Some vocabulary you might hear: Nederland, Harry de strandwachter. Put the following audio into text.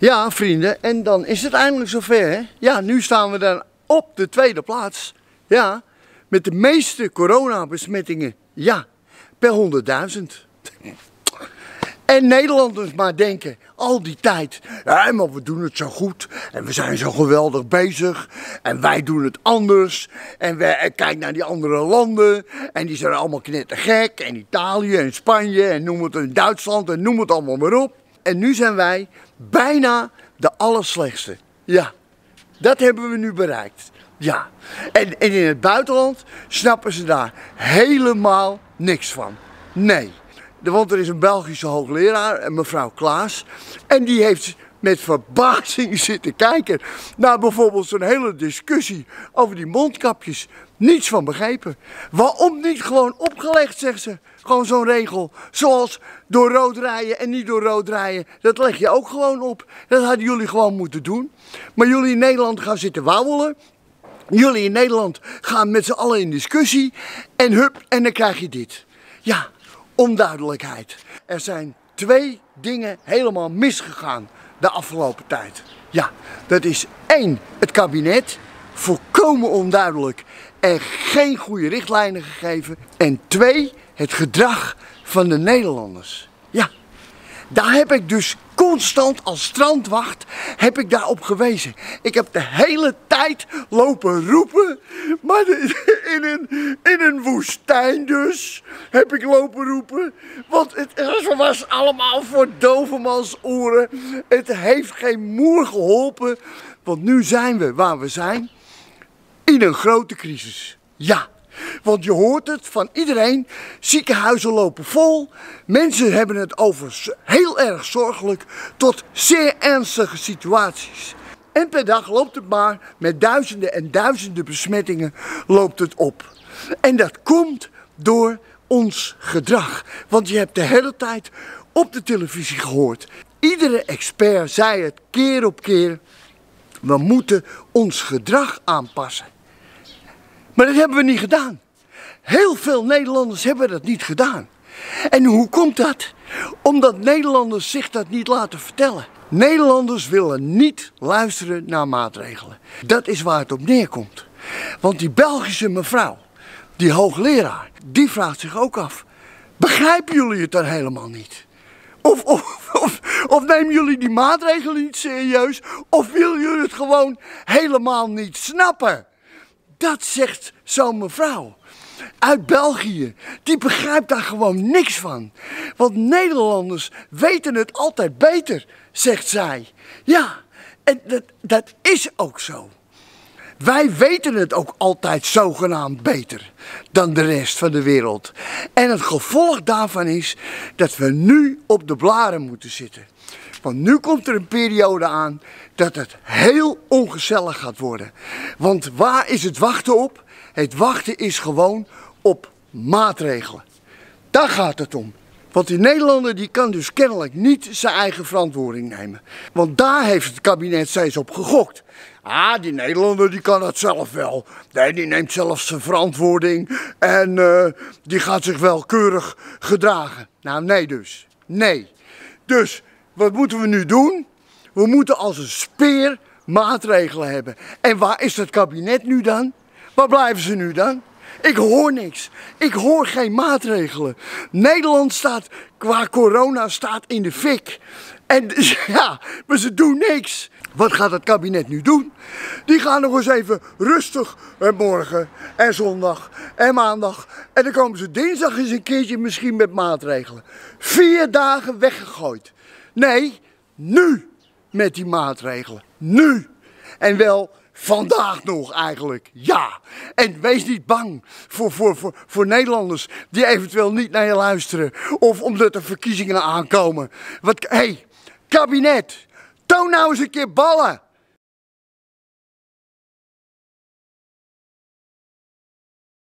Ja, vrienden, en dan is het eindelijk zover, hè? Ja, nu staan we dan op de tweede plaats. Ja, met de meeste coronabesmettingen. Ja, per 100.000. En Nederlanders maar denken, al die tijd, ja, maar we doen het zo goed en we zijn zo geweldig bezig en wij doen het anders en we kijken naar die andere landen en die zijn allemaal knettergek en Italië en Spanje en noem het in Duitsland en noem het allemaal maar op. En nu zijn wij bijna de allerslechtste. Ja, dat hebben we nu bereikt. Ja, en in het buitenland snappen ze daar helemaal niks van. Nee. Want er is een Belgische hoogleraar, mevrouw Klaas, en die heeft met verbazing zitten kijken naar bijvoorbeeld zo'n hele discussie over die mondkapjes. Niets van begrepen. Waarom niet gewoon opgelegd, zegt ze. Gewoon zo'n regel. Zoals door rood rijden en niet door rood rijden. Dat leg je ook gewoon op. Dat hadden jullie gewoon moeten doen. Maar jullie in Nederland gaan zitten wauwelen. Jullie in Nederland gaan met z'n allen in discussie. En hup, en dan krijg je dit. Ja. Onduidelijkheid. Er zijn twee dingen helemaal misgegaan de afgelopen tijd. Ja, dat is één, het kabinet, volkomen onduidelijk en geen goede richtlijnen gegeven. En twee, het gedrag van de Nederlanders. Ja, daar heb ik dus constant als strandwacht heb ik daarop gewezen. Ik heb de hele tijd lopen roepen, maar in een woestijn dus heb ik lopen roepen. Want het was allemaal voor dovenmans oren. Het heeft geen moer geholpen, want nu zijn we waar we zijn, in een grote crisis. Ja. Want je hoort het van iedereen, ziekenhuizen lopen vol, mensen hebben het over heel erg zorgelijk tot zeer ernstige situaties. En per dag loopt het maar met duizenden en duizenden besmettingen loopt het op. En dat komt door ons gedrag, want je hebt de hele tijd op de televisie gehoord. Iedere expert zei het keer op keer, we moeten ons gedrag aanpassen. Maar dat hebben we niet gedaan. Heel veel Nederlanders hebben dat niet gedaan. En hoe komt dat? Omdat Nederlanders zich dat niet laten vertellen. Nederlanders willen niet luisteren naar maatregelen. Dat is waar het op neerkomt. Want die Belgische mevrouw, die hoogleraar, die vraagt zich ook af. Begrijpen jullie het dan helemaal niet? Of nemen jullie die maatregelen niet serieus? Of willen jullie het gewoon helemaal niet snappen? Dat zegt zo'n mevrouw uit België, die begrijpt daar gewoon niks van. Want Nederlanders weten het altijd beter, zegt zij. Ja, en dat is ook zo. Wij weten het ook altijd zogenaamd beter dan de rest van de wereld. En het gevolg daarvan is dat we nu op de blaren moeten zitten. Want nu komt er een periode aan dat het heel ongezellig gaat worden. Want waar is het wachten op? Het wachten is gewoon op maatregelen. Daar gaat het om. Want die Nederlander die kan dus kennelijk niet zijn eigen verantwoording nemen. Want daar heeft het kabinet steeds op gegokt. Ah, die Nederlander die kan dat zelf wel. Nee, die neemt zelf zijn verantwoording en die gaat zich wel keurig gedragen. Nou, nee dus. Nee. Dus wat moeten we nu doen? We moeten als een speer maatregelen hebben. En waar is dat kabinet nu dan? Waar blijven ze nu dan? Ik hoor niks. Ik hoor geen maatregelen. Nederland staat qua corona in de fik. En ja, maar ze doen niks. Wat gaat het kabinet nu doen? Die gaan nog eens even rustig morgen en zondag en maandag. En dan komen ze dinsdag eens een keertje misschien met maatregelen. 4 dagen weggegooid. Nee, nu met die maatregelen. Nu. En wel vandaag nog eigenlijk. Ja. En wees niet bang voor Nederlanders die eventueel niet naar je luisteren. Of omdat er verkiezingen aankomen. Hé, kabinet, toon nou eens een keer ballen.